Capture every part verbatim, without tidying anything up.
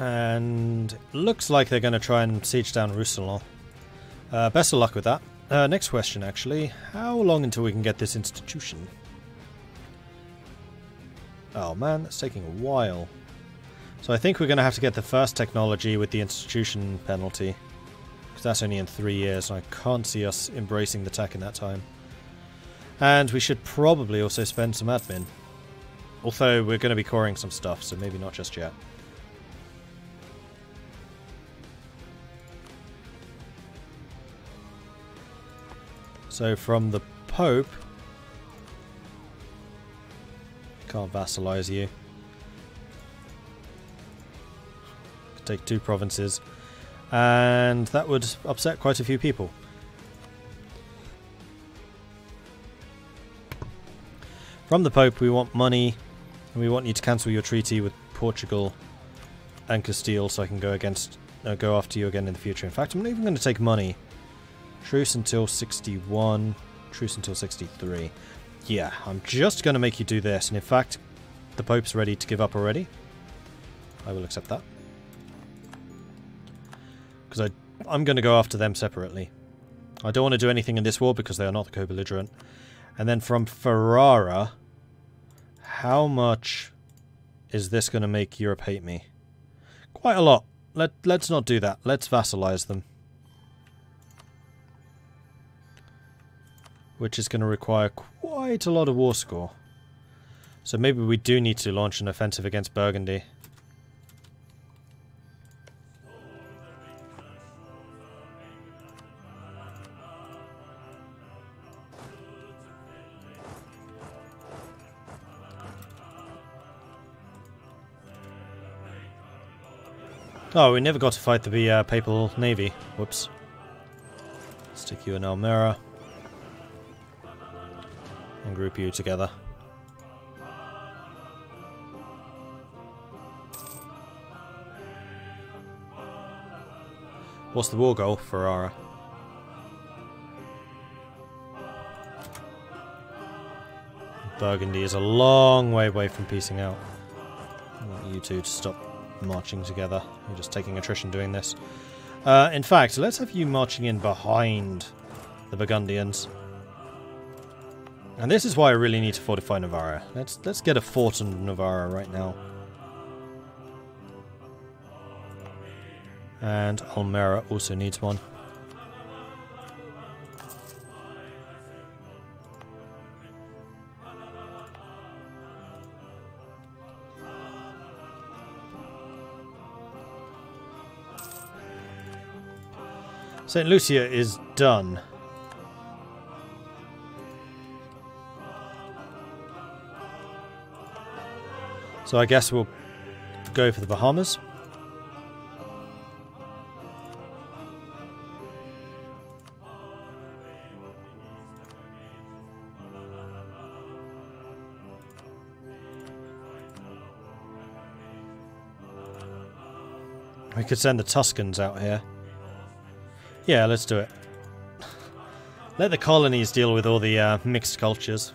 and looks like they're going to try and siege down Roussillon. Uh, best of luck with that. Uh, next question, actually. How long until we can get this institution? Oh man, that's taking a while. So I think we're going to have to get the first technology with the institution penalty, because that's only in three years, and I can't see us embracing the tech in that time. And we should probably also spend some admin. Although we're going to be coring some stuff, so maybe not just yet. So from the Pope, can't vassalize you. Could take two provinces, and that would upset quite a few people. From the Pope, we want money, and we want you to cancel your treaty with Portugal and Castile, so I can go against, uh, go after you again in the future. In fact, I'm not even going to take money. Truce until sixty-one, truce until sixty-three. Yeah, I'm just going to make you do this, and in fact, the Pope's ready to give up already. I will accept that. Because I'm going to go after them separately. I don't want to do anything in this war because they are not the co-belligerent. And then from Ferrara, how much is this going to make Europe hate me? Quite a lot. Let, let's not do that. Let's vassalize them. Which is going to require quite a lot of war score. So maybe we do need to launch an offensive against Burgundy. Oh, we never got to fight the uh, Papal Navy. Whoops. Stick you in Almería. And group you together. What's the war goal, Ferrara? Burgundy is a long way away from piecing out. I want you two to stop marching together. You're just taking attrition doing this. Uh, in fact, let's have you marching in behind the Burgundians. And this is why I really need to fortify Navarra. Let's let's get a fort in Navarra right now. And Almería also needs one. Saint Lucia is done. So I guess we'll go for the Bahamas. We could send the Tuscans out here. Yeah, let's do it. Let the colonies deal with all the uh, mixed cultures.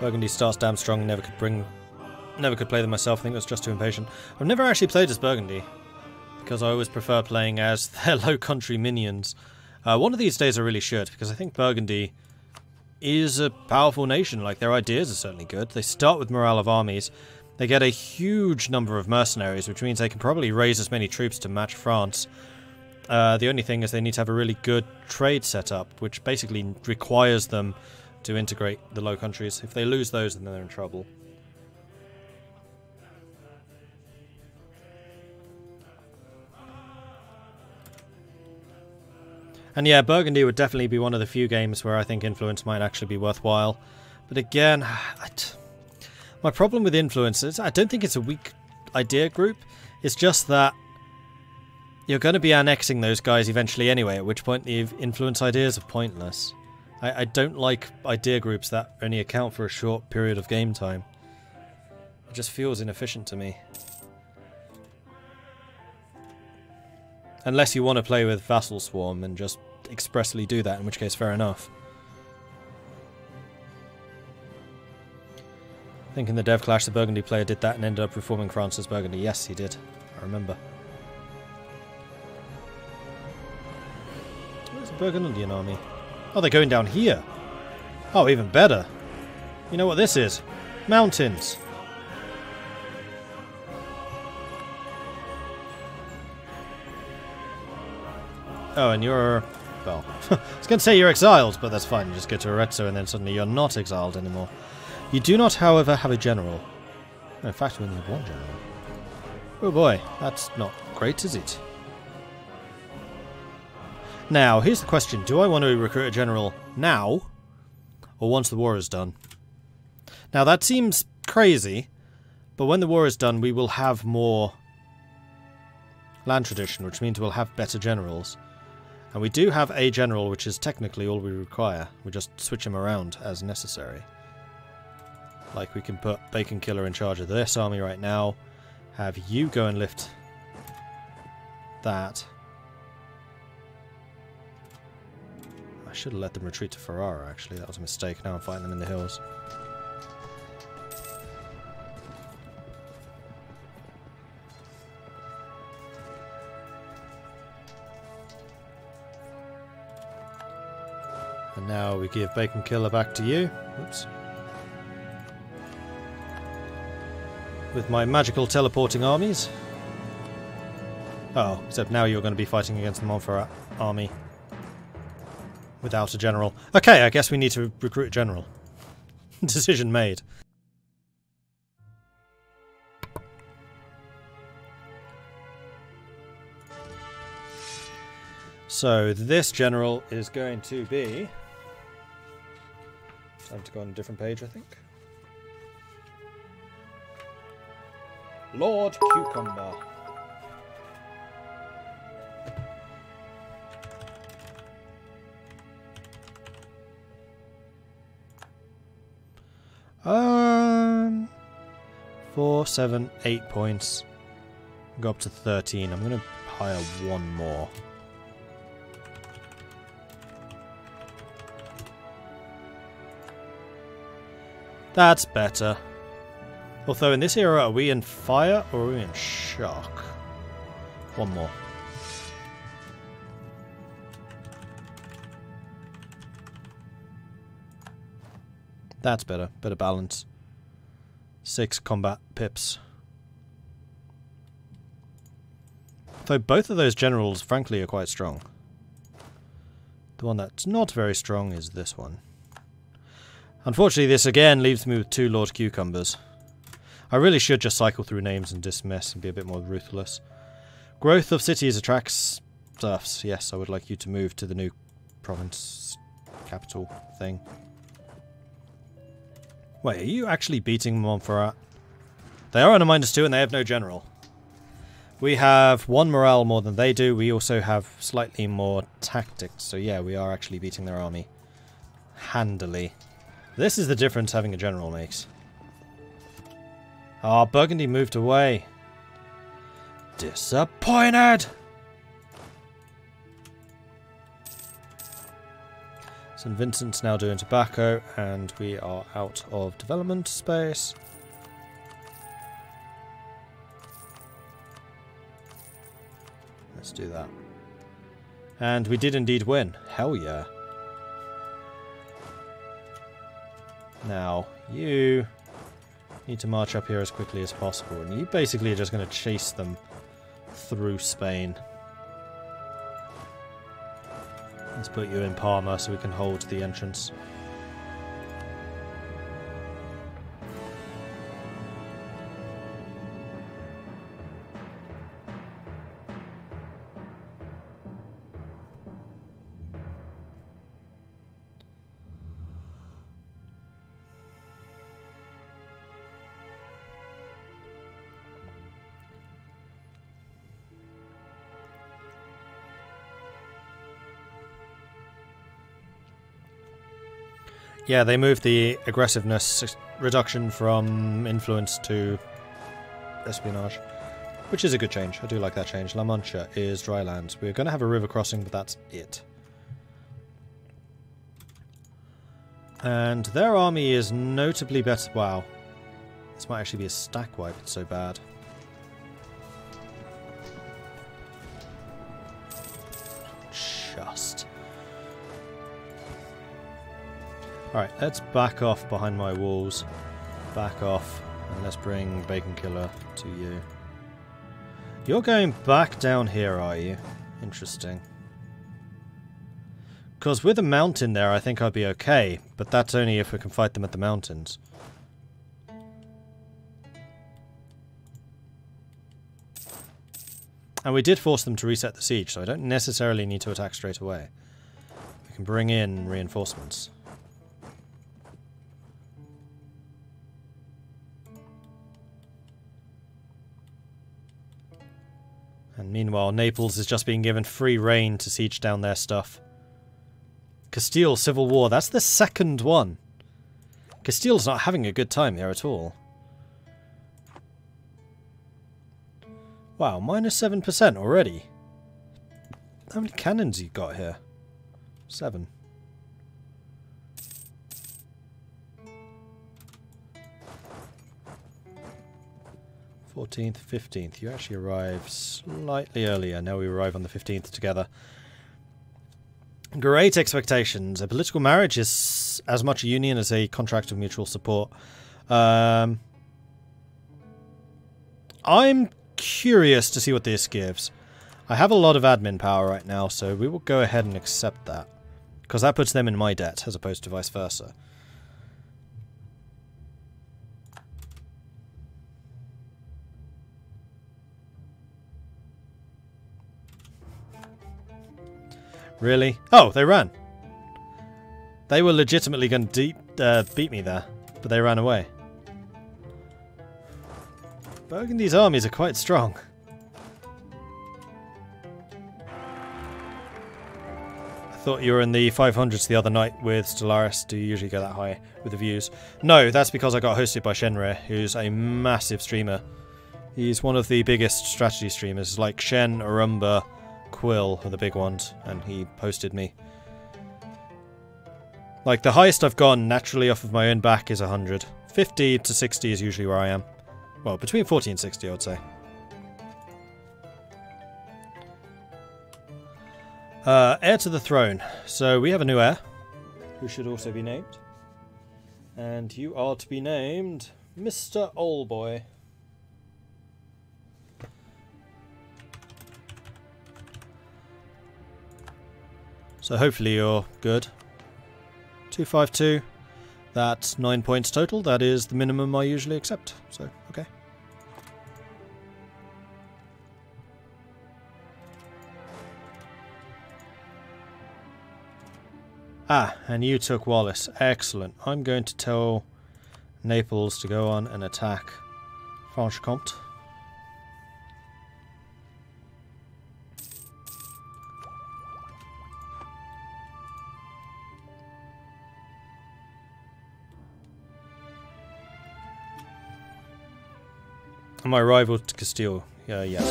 Burgundy starts damn strong. Never could bring, never could play them myself. I think that's just too impatient. I've never actually played as Burgundy because I always prefer playing as their Low Country minions. Uh, one of these days I really should, because I think Burgundy is a powerful nation. Like, their ideas are certainly good. They start with morale of armies. They get a huge number of mercenaries, which means they can probably raise as many troops to match France. Uh, the only thing is they need to have a really good trade setup, which basically requires them to integrate the Low Countries. If they lose those, then they're in trouble. And yeah, Burgundy would definitely be one of the few games where I think influence might actually be worthwhile. But again, I t my problem with influence is I don't think it's a weak idea group. It's just that you're going to be annexing those guys eventually anyway, at which point the influence ideas are pointless. I don't like idea groups that only account for a short period of game time. It just feels inefficient to me. Unless you want to play with Vassal Swarm and just expressly do that, in which case fair enough. I think in the Dev Clash the Burgundy player did that and ended up reforming France as Burgundy. Yes, he did. I remember. Where's the Burgundian army? Oh, they're going down here. Oh, even better. You know what this is? Mountains. Oh, and you're... well, I was going to say you're exiled, but that's fine. You just go to Arezzo and then suddenly you're not exiled anymore. You do not, however, have a general. In fact, we only have one general. Oh boy, that's not great, is it? Now, here's the question. Do I want to recruit a general now, or once the war is done? Now, that seems crazy, but when the war is done, we will have more land tradition, which means we'll have better generals. And we do have a general, which is technically all we require. We just switch him around as necessary. Like, we can put Bacon Killer in charge of this army right now. Have you go and lift that. I should have let them retreat to Ferrara, actually. That was a mistake. Now I'm fighting them in the hills. And now we give Bacon Killer back to you. Oops. With my magical teleporting armies. Oh, except now you're going to be fighting against the Montferrat army without a general. Okay, I guess we need to recruit a general. Decision made. So this general is going to be... time to go on a different page, I think. Lord Cucumber. Um, four, seven, eight points. Go up to thirteen. I'm gonna hire one more. That's better. Although in this era, are we in fire or are we in shock? One more. That's better. Better balance. Six combat pips. Though both of those generals, frankly, are quite strong. The one that's not very strong is this one. Unfortunately, this again leaves me with two Lord Cucumbers. I really should just cycle through names and dismiss and be a bit more ruthless. Growth of cities attracts serfs. Yes, I would like you to move to the new province capital thing. Wait, are you actually beating Montferrat? They are on a minus two and they have no general. We have one morale more than they do. We also have slightly more tactics. So yeah, we are actually beating their army. Handily. This is the difference having a general makes. Ah, oh, Burgundy moved away. Disappointed! Saint Vincent's now doing tobacco, and we are out of development space. Let's do that. And we did indeed win. Hell yeah. Now, you... need to march up here as quickly as possible, and you basically are just going to chase them through Spain. Let's put you in Palma so we can hold the entrance. Yeah, they moved the aggressiveness reduction from influence to espionage, which is a good change. I do like that change. La Mancha is dry land. We're going to have a river crossing, but that's it. And their army is notably better. Wow. This might actually be a stack wipe. It's so bad. Just. Alright, let's back off behind my walls. Back off. And let's bring Bacon Killer to you. You're going back down here, are you? Interesting. Because with a mountain there, I think I'd be okay. But that's only if we can fight them at the mountains. And we did force them to reset the siege, so I don't necessarily need to attack straight away. We can bring in reinforcements. And meanwhile, Naples is just being given free rein to siege down their stuff. Castile, Civil War. That's the second one. Castile's not having a good time here at all. Wow, minus seven percent already. How many cannons you got here? Seven. fourteenth, fifteenth. You actually arrive slightly earlier. Now we arrive on the fifteenth together. Great expectations. A political marriage is as much a union as a contract of mutual support. Um, I'm... curious to see what this gives. I have a lot of admin power right now, so we will go ahead and accept that. Because that puts them in my debt, as opposed to vice versa. Really? Oh, they ran. They were legitimately going to uh, beat me there, but they ran away. Burgundy's armies are quite strong. I thought you were in the five hundreds the other night with Stellaris. Do you usually go that high with the views? No, that's because I got hosted by Shenre, who's a massive streamer. He's one of the biggest strategy streamers, like Shen, Arumba, Quill are the big ones, and he hosted me. Like, the highest I've gone naturally off of my own back is one hundred. fifty to sixty is usually where I am. Well, between forty and sixty, I would say. Uh, heir to the throne. So we have a new heir, who should also be named. And you are to be named Mister Oldboy. So hopefully you're good. two five two. That's nine points total. That is the minimum I usually accept. So, okay. Ah, and you took Wallace. Excellent. I'm going to tell Naples to go on and attack Franche Comte. My rival to Castile, uh, yes.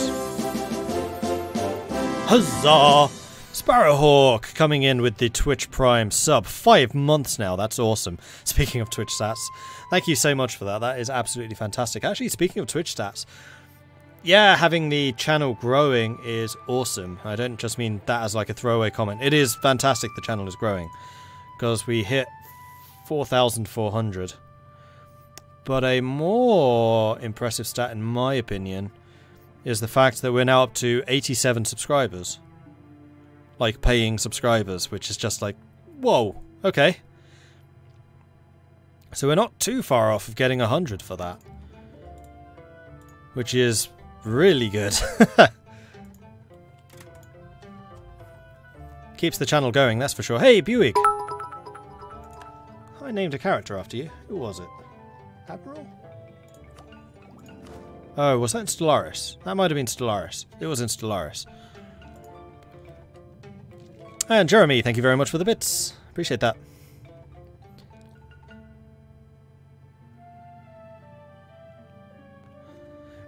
Huzzah! Sparrowhawk coming in with the Twitch Prime sub. Five months now, that's awesome. Speaking of Twitch stats, thank you so much for that. That is absolutely fantastic. Actually, speaking of Twitch stats, yeah, having the channel growing is awesome. I don't just mean that as like a throwaway comment. It is fantastic the channel is growing, because we hit four thousand four hundred. But a more impressive stat, in my opinion, is the fact that we're now up to eighty-seven subscribers. Like, paying subscribers, which is just like, whoa, okay. So we're not too far off of getting one hundred for that. Which is really good. Keeps the channel going, that's for sure. Hey, Buick! I named a character after you. Who was it? Admiral? Oh, was that in Stellaris? That might have been Stellaris. It was in Stellaris. And Jeremy, thank you very much for the bits. Appreciate that.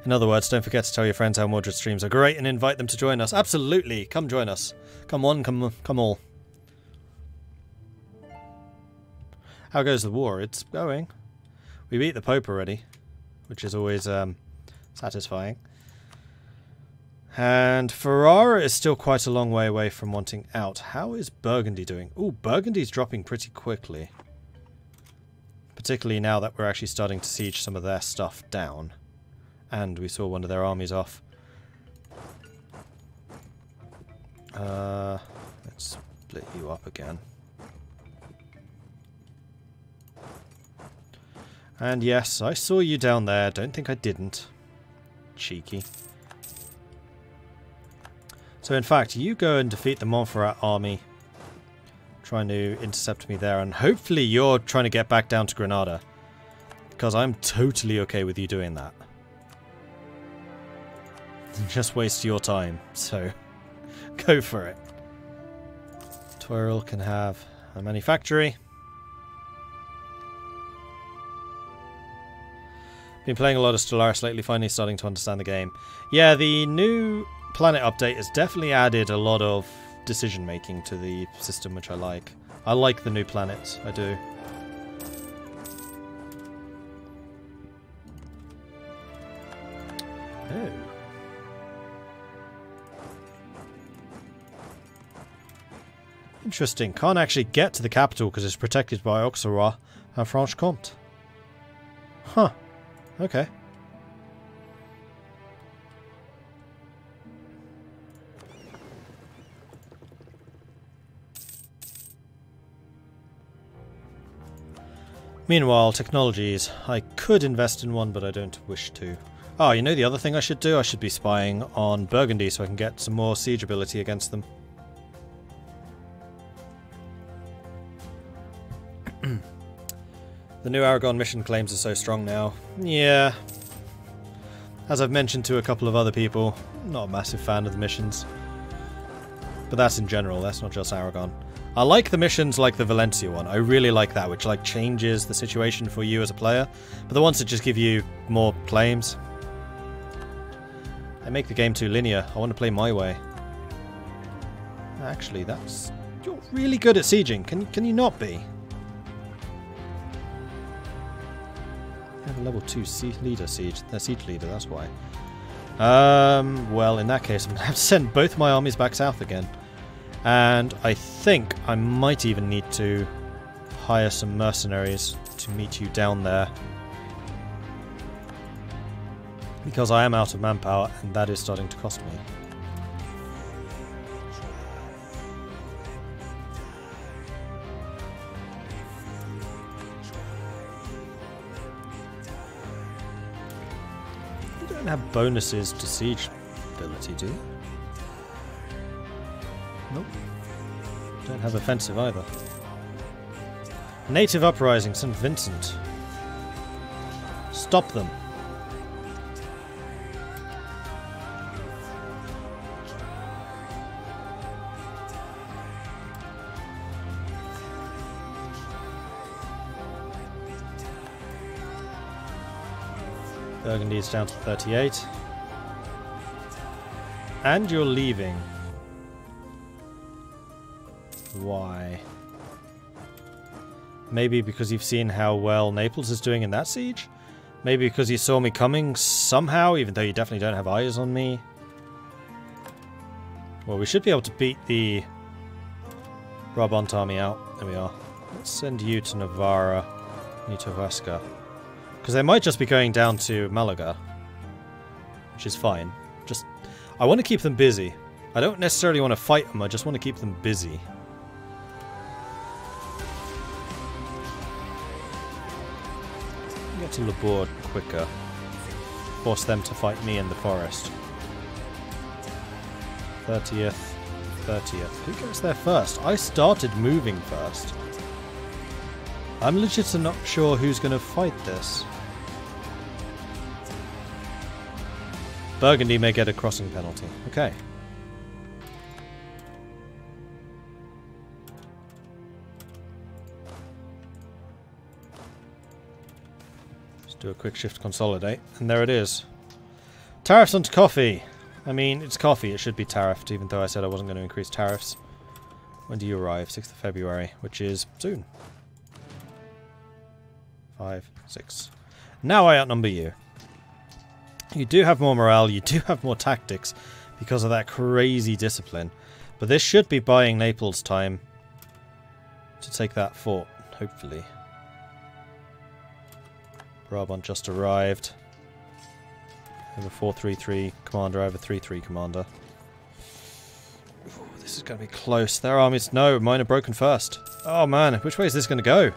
In other words, don't forget to tell your friends how Mordred streams are great and invite them to join us. Absolutely, come join us. Come one, come come all. How goes the war? It's going. We beat the Pope already, which is always um, satisfying. And Ferrara is still quite a long way away from wanting out. How is Burgundy doing? Ooh, Burgundy's dropping pretty quickly. Particularly now that we're actually starting to siege some of their stuff down. And we saw one of their armies off. Uh, let's split you up again. And yes, I saw you down there. Don't think I didn't. Cheeky. So in fact, you go and defeat the Montferrat army, trying to intercept me there, and hopefully you're trying to get back down to Granada, because I'm totally okay with you doing that. Just waste your time, so go for it. Tyrol can have a manufactory. Been playing a lot of Stellaris lately, finally starting to understand the game. Yeah, the new Planet update has definitely added a lot of decision making to the system, which I like. I like the new planets, I do. Oh. Interesting. Can't actually get to the capital because it's protected by Auxerrois and Franche Comte. Huh. Okay. Meanwhile, technologies. I could invest in one, but I don't wish to. Oh, you know the other thing I should do? I should be spying on Burgundy so I can get some more siege ability against them. The new Aragon mission claims are so strong now. Yeah. As I've mentioned to a couple of other people, I'm not a massive fan of the missions. But that's in general, that's not just Aragon. I like the missions like the Valencia one. I really like that, which like changes the situation for you as a player. But the ones that just give you more claims, they make the game too linear. I want to play my way. Actually, that's... You're really good at sieging. Can, can you not be? I have a level two siege leader siege. They're siege leader, that's why. Um, well, in that case, I'm going to have to send both my armies back south again. And I think I might even need to hire some mercenaries to meet you down there. Because I am out of manpower and that is starting to cost me. You don't have bonuses to siege ability, do you? Nope. Don't have offensive either. Native uprising, Saint Vincent. Stop them. Burgundy is down to thirty-eight. And you're leaving. Why? Maybe because you've seen how well Naples is doing in that siege? Maybe because you saw me coming somehow, even though you definitely don't have eyes on me? Well, we should be able to beat the Brabant army out. There we are. Let's send you to Navarra, you to Huesca. Because they might just be going down to Malaga, which is fine. Just, I want to keep them busy. I don't necessarily want to fight them, I just want to keep them busy. Get to Labor quicker. Force them to fight me in the forest. thirtieth, thirtieth. Who goes there first? I started moving first. I'm legit not sure who's going to fight this. Burgundy may get a crossing penalty. Okay. Do a quick shift consolidate, and there it is. Tariffs on coffee. I mean, it's coffee. It should be tariffed, even though I said I wasn't going to increase tariffs. When do you arrive? sixth of February, which is soon. Five, six. Now I outnumber you. You do have more morale. You do have more tactics because of that crazy discipline. But this should be buying Naples time to take that fort, hopefully. Brabant just arrived. Over four three three commander, over three three commander. Ooh, this is going to be close. Their armies... No, mine are broken first. Oh man, which way is this going to go?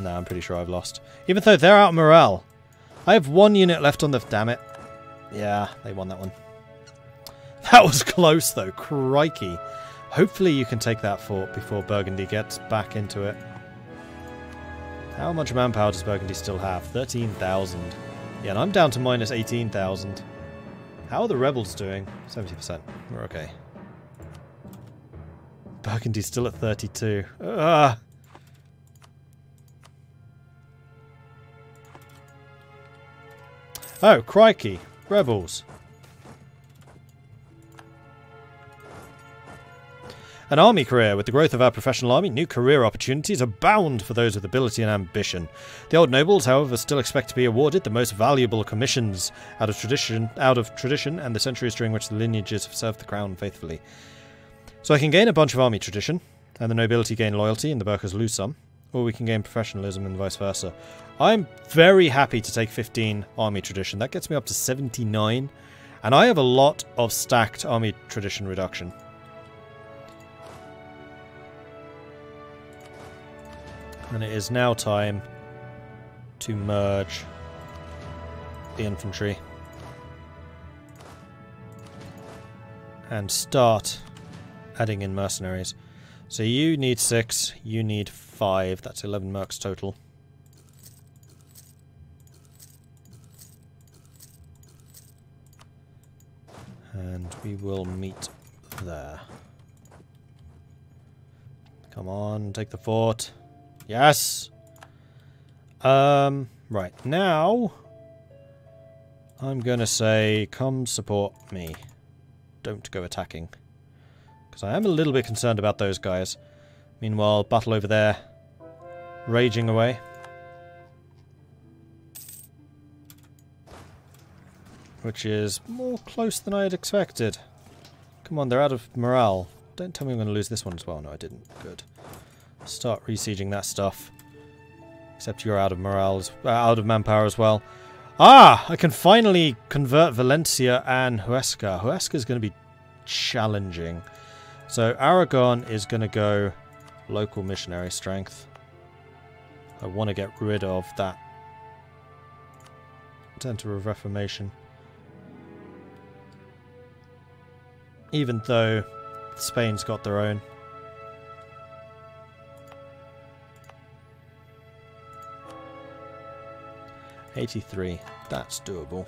Nah, I'm pretty sure I've lost. Even though they're out of morale. I have one unit left on the... Damn it. Yeah, they won that one. That was close though, crikey. Hopefully you can take that fort before Burgundy gets back into it. How much manpower does Burgundy still have? thirteen thousand. Yeah, and I'm down to minus eighteen thousand. How are the rebels doing? seventy percent. We're okay. Burgundy's still at thirty-two. Ugh. Oh, crikey. Rebels. An army career. With the growth of our professional army, new career opportunities abound for those with ability and ambition. The old nobles, however, still expect to be awarded the most valuable commissions out of tradition, out of tradition and the centuries during which the lineages have served the crown faithfully. So I can gain a bunch of army tradition, and the nobility gain loyalty, and the burghers lose some, or we can gain professionalism and vice versa. I'm very happy to take fifteen army tradition. That gets me up to seventy-nine, and I have a lot of stacked army tradition reduction. And it is now time to merge the infantry and start adding in mercenaries. So you need six, you need five. That's eleven mercs total. And we will meet there. Come on, take the fort. Yes! Um, right, now I'm gonna say, come support me. Don't go attacking. Because I am a little bit concerned about those guys. Meanwhile, battle over there, raging away. Which is more close than I had expected. Come on, they're out of morale. Don't tell me I'm gonna lose this one as well. No, I didn't. Good. Start re-sieging that stuff. Except you're out of morale, uh, out of manpower as well. Ah! I can finally convert Valencia and Huesca. Huesca is going to be challenging. So Aragon is going to go local missionary strength. I want to get rid of that Center of Reformation. Even though Spain's got their own. eighty-three. That's doable.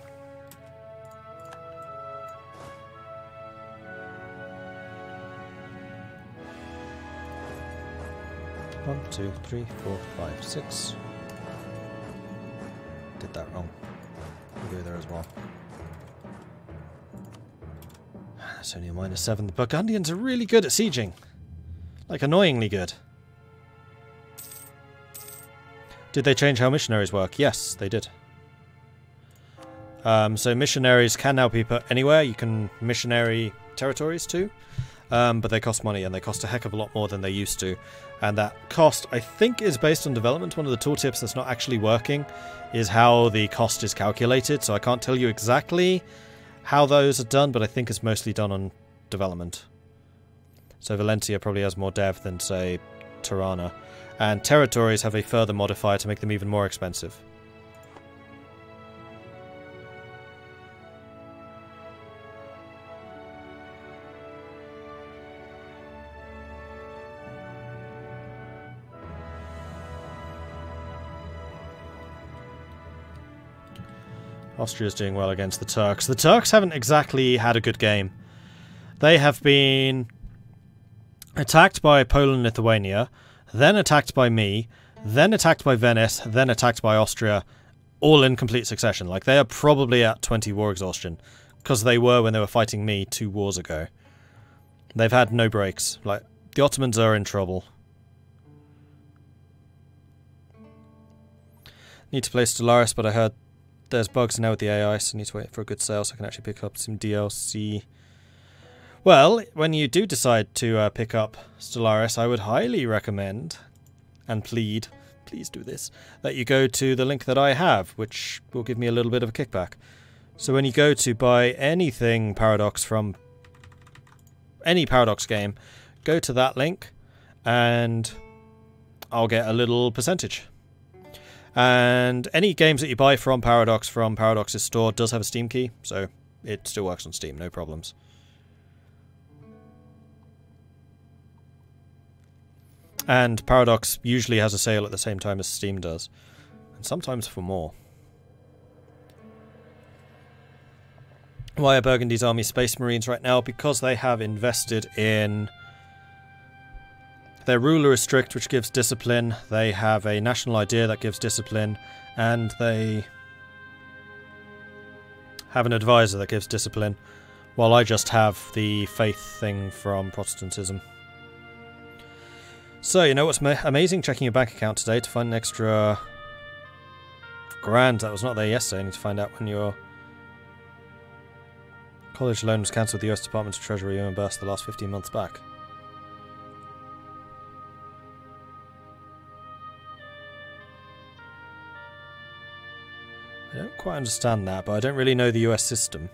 One, two, three, four, five, six. Did that wrong. We'll go there as well. That's only a minus seven. The Burgundians are really good at sieging. Like, annoyingly good. Did they change how missionaries work? Yes, they did. Um, so missionaries can now be put anywhere. You can missionary territories too. Um, but they cost money and they cost a heck of a lot more than they used to. And that cost, I think, is based on development. One of the tooltips that's not actually working is how the cost is calculated. So I can't tell you exactly how those are done, but I think it's mostly done on development. So Valencia probably has more dev than, say, Tirana. And territories have a further modifier to make them even more expensive. Austria's doing well against the Turks. The Turks haven't exactly had a good game. They have been attacked by Poland and Lithuania, then attacked by me, then attacked by Venice, then attacked by Austria, all in complete succession. Like, they are probably at twenty war exhaustion, because they were when they were fighting me two wars ago. They've had no breaks. Like, the Ottomans are in trouble. Need to play Stellaris, but I heard there's bugs now with the A I, so I need to wait for a good sale so I can actually pick up some D L C. Well, when you do decide to uh, pick up Stellaris, I would highly recommend and plead, please do this, that you go to the link that I have, which will give me a little bit of a kickback. So when you go to buy anything Paradox from any Paradox game, go to that link and I'll get a little percentage. And any games that you buy from Paradox from Paradox's store does have a Steam key, so it still works on Steam, no problems. And Paradox usually has a sale at the same time as Steam does, and sometimes for more. Why are Burgundy's army Space Marines right now? Because they have invested in... Their ruler is strict, which gives discipline. They have a national idea that gives discipline. And they have an advisor that gives discipline. While I just have the faith thing from Protestantism. So, you know what's ma- amazing? Checking your bank account today to find an extra grand that was not there yesterday. I need to find out when your college loan was cancelled. The U S Department of Treasury reimbursed the last fifteen months back. I don't quite understand that, but I don't really know the U S system.